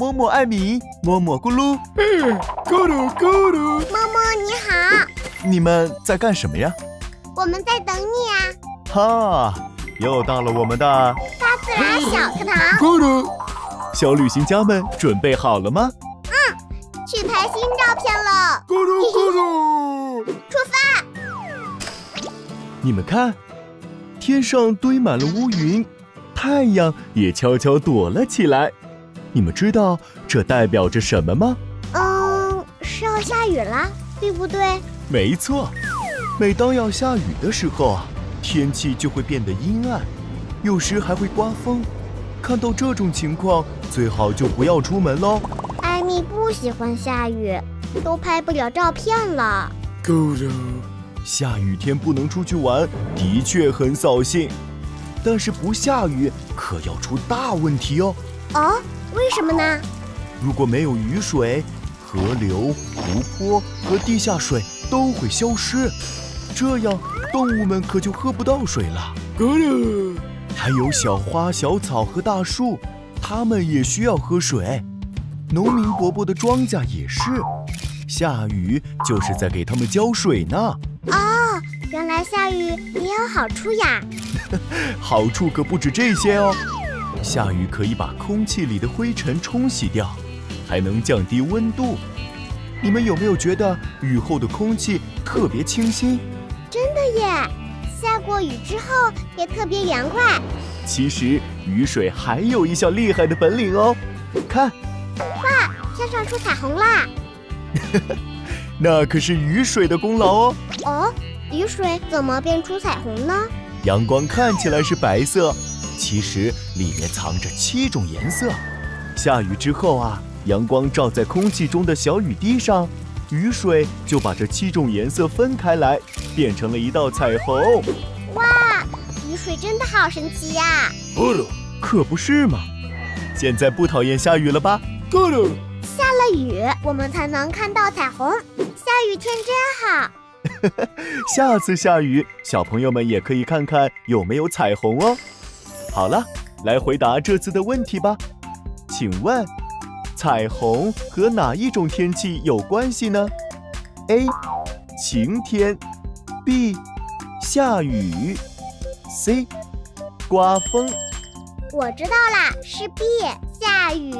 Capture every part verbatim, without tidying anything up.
摸摸艾米，摸摸咕噜，嗯，咕噜咕噜。摸摸你好。你们在干什么呀？我们在等你啊。哈，又到了我们的大自然小课堂。咕噜，小旅行家们准备好了吗？嗯，去拍新照片了。咕噜咕噜，出发。你们看，天上堆满了乌云。 太阳也悄悄躲了起来，你们知道这代表着什么吗？嗯，是要下雨啦，对不对？没错，每当要下雨的时候啊，天气就会变得阴暗，有时还会刮风。看到这种情况，最好就不要出门喽。艾米不喜欢下雨，都拍不了照片了。咕噜，下雨天不能出去玩，的确很扫兴。 但是不下雨可要出大问题哦！哦，为什么呢？如果没有雨水，河流、湖泊和地下水都会消失，这样动物们可就喝不到水了。咕噜，还有小花、小草和大树，它们也需要喝水。农民伯伯的庄稼也是，下雨就是在给它们浇水呢。哦，原来下雨也有好处呀！ 好处可不止这些哦，下雨可以把空气里的灰尘冲洗掉，还能降低温度。你们有没有觉得雨后的空气特别清新？真的耶！下过雨之后也特别凉快。其实雨水还有一项厉害的本领哦，看，哇，天上出彩虹啦！那可是雨水的功劳哦。哦，雨水怎么变出彩虹呢？ 阳光看起来是白色，其实里面藏着七种颜色。下雨之后啊，阳光照在空气中的小雨滴上，雨水就把这七种颜色分开来，变成了一道彩虹。哇，雨水真的好神奇呀！咕噜，可不是嘛！现在不讨厌下雨了吧？咕噜，下了雨我们才能看到彩虹，下雨天真好。 下次下雨，小朋友们也可以看看有没有彩虹哦。好了，来回答这次的问题吧。请问，彩虹和哪一种天气有关系呢 ？A. 晴天 B. 下雨 C. 刮风。我知道啦，是 B. 下雨。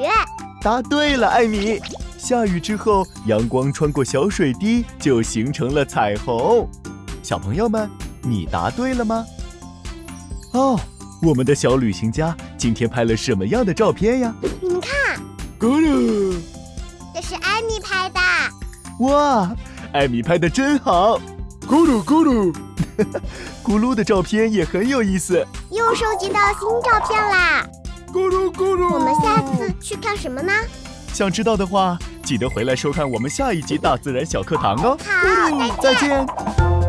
答对了，艾米。 下雨之后，阳光穿过小水滴，就形成了彩虹。小朋友们，你答对了吗？哦，我们的小旅行家今天拍了什么样的照片呀？你们看，咕噜，这是艾米拍的。哇，艾米拍的真好！咕噜咕噜，咕噜的照片也很有意思。又收集到新照片啦！咕噜咕噜，我们下次去看什么呢？ 想知道的话，记得回来收看我们下一集《大自然小课堂》哦。好，再见。再见。